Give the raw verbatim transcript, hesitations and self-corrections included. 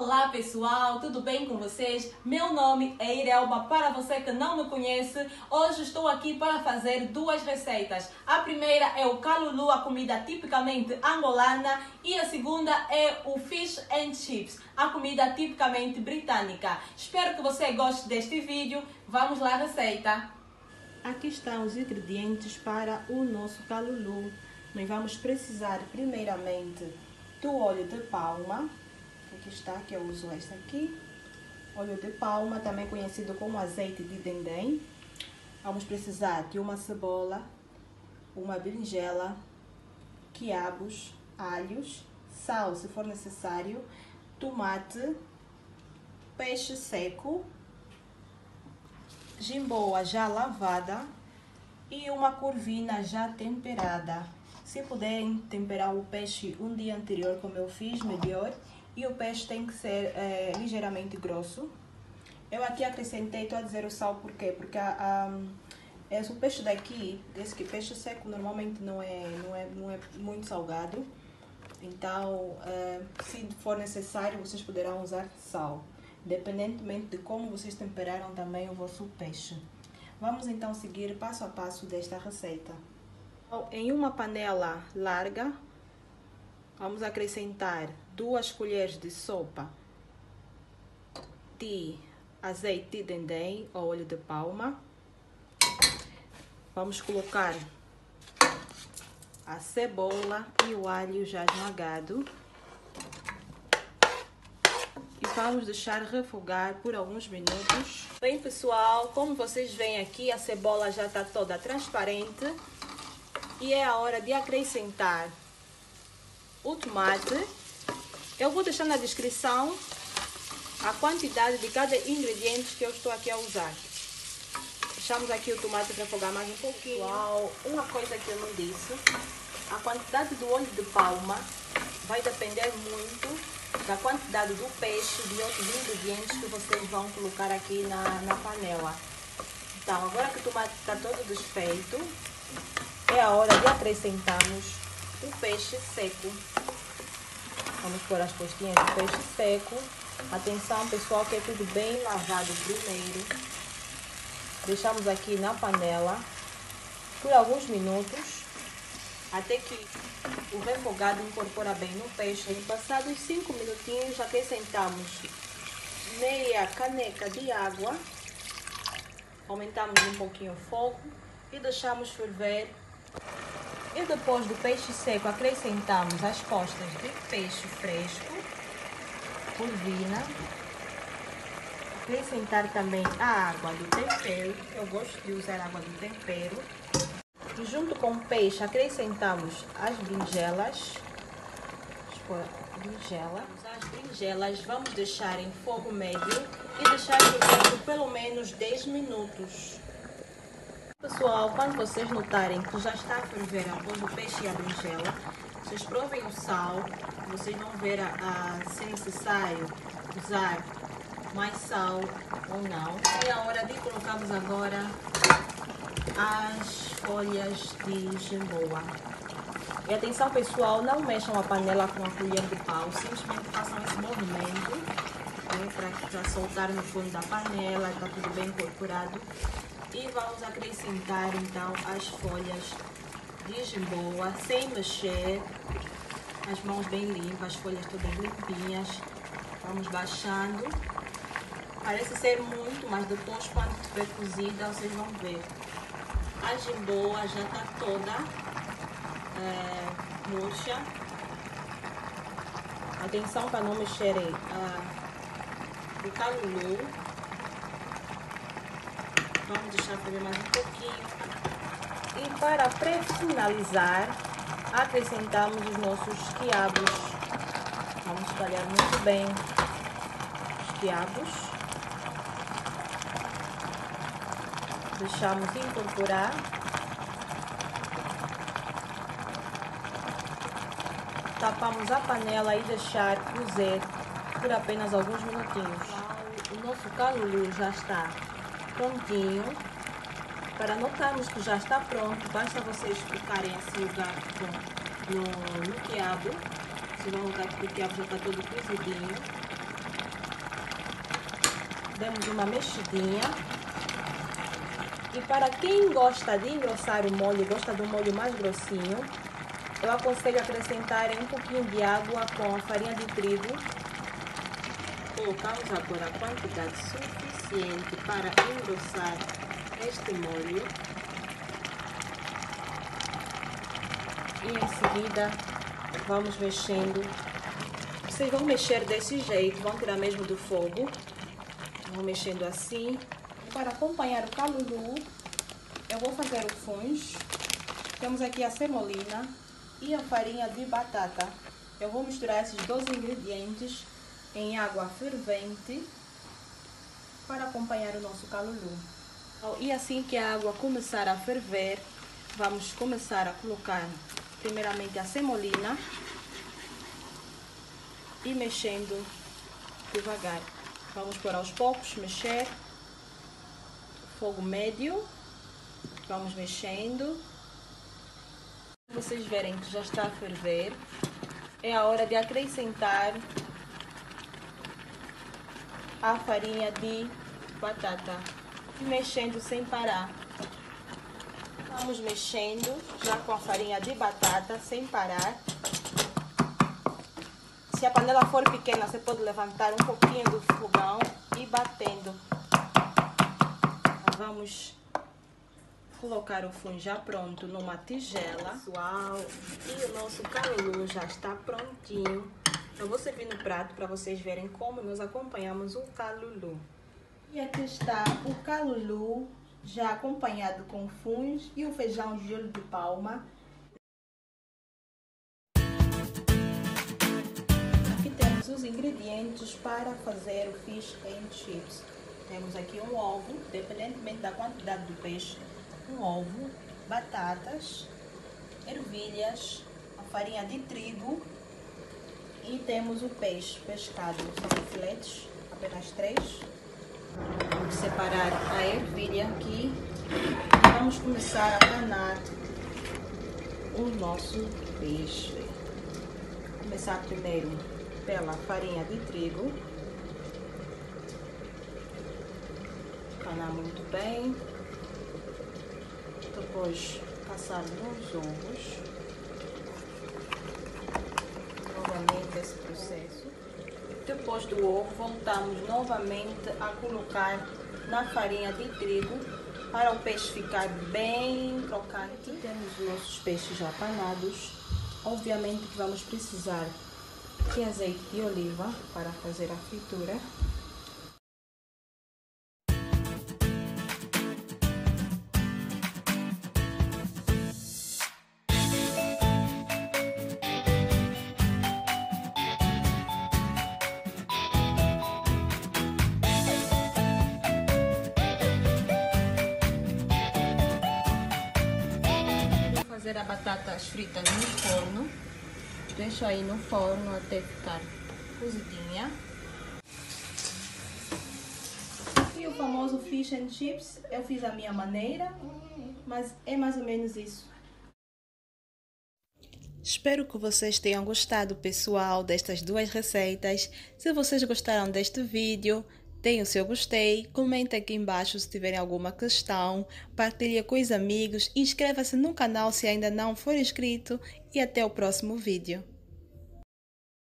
Olá pessoal, tudo bem com vocês? Meu nome é Irelba, para você que não me conhece, hoje estou aqui para fazer duas receitas. A primeira é o calulu, a comida tipicamente angolana, e a segunda é o Fish and Chips, a comida tipicamente britânica. Espero que você goste deste vídeo, vamos lá à receita. Aqui estão os ingredientes para o nosso calulu. Nós vamos precisar primeiramente do óleo de palma. Aqui está, que eu uso esta aqui, óleo de palma, também conhecido como azeite de dendém. Vamos precisar de uma cebola, uma berinjela, quiabos, alhos, sal se for necessário, tomate, peixe seco, jimboa já lavada e uma corvina já temperada. Se puderem temperar o peixe um dia anterior, como eu fiz, melhor. E o peixe tem que ser é, ligeiramente grosso. Eu aqui acrescentei, estou a dizer o sal, por quê? Porque a, a, esse, o peixe daqui, desse que peixe seco normalmente não é, não é, não é muito salgado. Então, é, se for necessário, vocês poderão usar sal, independentemente de como vocês temperaram também o vosso peixe. Vamos então seguir passo a passo desta receita. Em uma panela larga, vamos acrescentar duas colheres de sopa de azeite de dendém ou óleo de palma. Vamos colocar a cebola e o alho já esmagado. E vamos deixar refogar por alguns minutos. Bem pessoal, como vocês veem aqui, a cebola já está toda transparente. E é a hora de acrescentar o tomate. Eu vou deixar na descrição a quantidade de cada ingrediente que eu estou aqui a usar. Deixamos aqui o tomate refogar mais um pouquinho. Uau, uma coisa que eu não disse, a quantidade do óleo de palma vai depender muito da quantidade do peixe e de outros ingredientes que vocês vão colocar aqui na, na panela. Então, agora que o tomate está todo desfeito, é a hora de acrescentarmos o peixe seco. Vamos pôr as costinhas do peixe seco. Atenção pessoal, que é tudo bem lavado primeiro. Deixamos aqui na panela por alguns minutos, até que o refogado incorpora bem no peixe. E passados cinco minutinhos, acrescentamos meia caneca de água. Aumentamos um pouquinho o fogo e deixamos ferver. E depois do peixe seco, acrescentamos as postas de peixe fresco, corvina, acrescentar também a água do tempero, eu gosto de usar água do tempero. E junto com o peixe acrescentamos as berinjelas, as berinjelas vamos deixar em fogo médio e deixar por pelo menos dez minutos. Pessoal, quando vocês notarem que já está a ferver após o peixe e a berinjela, vocês provem o sal, vocês vão ver a, a, se é necessário usar mais sal ou não. É a hora de colocarmos agora as folhas de jimboa. E atenção pessoal, não mexam a panela com a colher de pau, simplesmente façam esse movimento, né, para soltar no fundo da panela, está tudo bem incorporado. E vamos acrescentar então as folhas de jimboa, sem mexer, as mãos bem limpas, as folhas todas limpinhas. Vamos baixando. Parece ser muito, mas depois quando estiver cozida vocês vão ver. A jimboa já está toda é, murcha. Atenção para não mexerem é, o calulu. Vamos deixar ferver mais um pouquinho. E para pré-finalizar, acrescentamos os nossos quiabos. Vamos espalhar muito bem os quiabos. Deixamos incorporar. Tapamos a panela e deixar cozer por apenas alguns minutinhos. O nosso calulu já está prontinho. Para notarmos que já está pronto, basta vocês picarem assim o garfo no, no quiabo. Vocês vão notar que o quiabo já está todo cozidinho. demos uma mexidinha. E para quem gosta de engrossar o molho, gosta do molho mais grossinho, eu aconselho acrescentar um pouquinho de água com a farinha de trigo. Colocamos agora a quantidade suficiente para engrossar este molho. E em seguida vamos mexendo. Vocês vão mexer desse jeito, vão tirar mesmo do fogo. Vão mexendo assim. Para acompanhar o calulu, eu vou fazer o funge. Temos aqui a semolina e a farinha de batata. Eu vou misturar esses dois ingredientes em água fervente para acompanhar o nosso calulu. E assim que a água começar a ferver, vamos começar a colocar primeiramente a semolina e mexendo devagar. Vamos por aos poucos, mexer. Fogo médio, vamos mexendo. Vocês verem que já está a ferver, é a hora de acrescentar a farinha de batata, mexendo sem parar. Vamos mexendo já com a farinha de batata sem parar. Se a panela for pequena, você pode levantar um pouquinho do fogão e batendo. Vamos colocar o funge já pronto numa tigela. Pessoal, e o nosso calulu já está prontinho. Eu vou servir no prato para vocês verem como nós acompanhamos o calulu. E aqui está o calulu já acompanhado com funge e o feijão de olho de palma. Aqui temos os ingredientes para fazer o Fish and Chips. Temos aqui um ovo, independentemente da quantidade do peixe. Um ovo, batatas, ervilhas, a farinha de trigo e temos o peixe pescado. São filetes, apenas três. Vamos separar a ervilha aqui e vamos começar a panar o nosso peixe. Vou começar primeiro pela farinha de trigo. Panar muito bem. Depois passar nos ovos, novamente esse processo. Depois do ovo, voltamos novamente a colocar na farinha de trigo para o peixe ficar bem crocante. Aqui temos os nossos peixes já panados. Obviamente que vamos precisar de azeite de oliva para fazer a fritura. A batata frita no forno, deixo aí no forno até ficar cozidinha. E o famoso Fish and Chips eu fiz a minha maneira, mas é mais ou menos isso. Espero que vocês tenham gostado, pessoal, destas duas receitas. Se vocês gostaram deste vídeo, deem o seu gostei, comenta aqui embaixo se tiverem alguma questão, partilha com os amigos, inscreva-se no canal se ainda não for inscrito e até o próximo vídeo.